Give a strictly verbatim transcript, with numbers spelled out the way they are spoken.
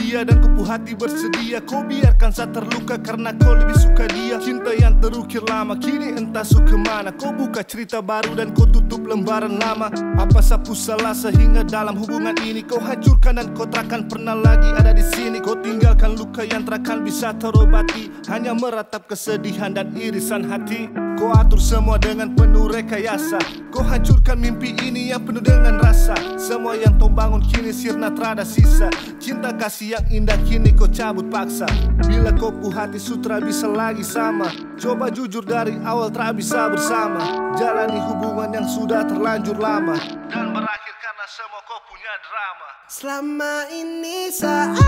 dia dan kupu hati bersedia. Kau biarkan saya terluka karena kau lebih suka dia. Cinta yang terukir lama kini entah su kemana. Kau buka cerita baru dan kau tutup lembaran lama. Apa sapu salah sehingga dalam hubungan ini kau hancurkan dan kau takkan pernah lagi ada di sini. Kau tinggalkan luka yang takkan bisa terobati, hanya meratap kesedihan dan irisan hati. Kau atur semua dengan penuh rekayasa. Kau hancurkan mimpi ini yang penuh dengan rasa. Semua yang kau bangun kini sirna terada sisa. Cinta kasih yang indah kini kau cabut paksa. Bila kau puhati sutra bisa lagi sama. Coba jujur dari awal tak bisa bersama. Jalani hubungan yang sudah terlanjur lama dan berakhir karena semua kau punya drama. Selama ini saya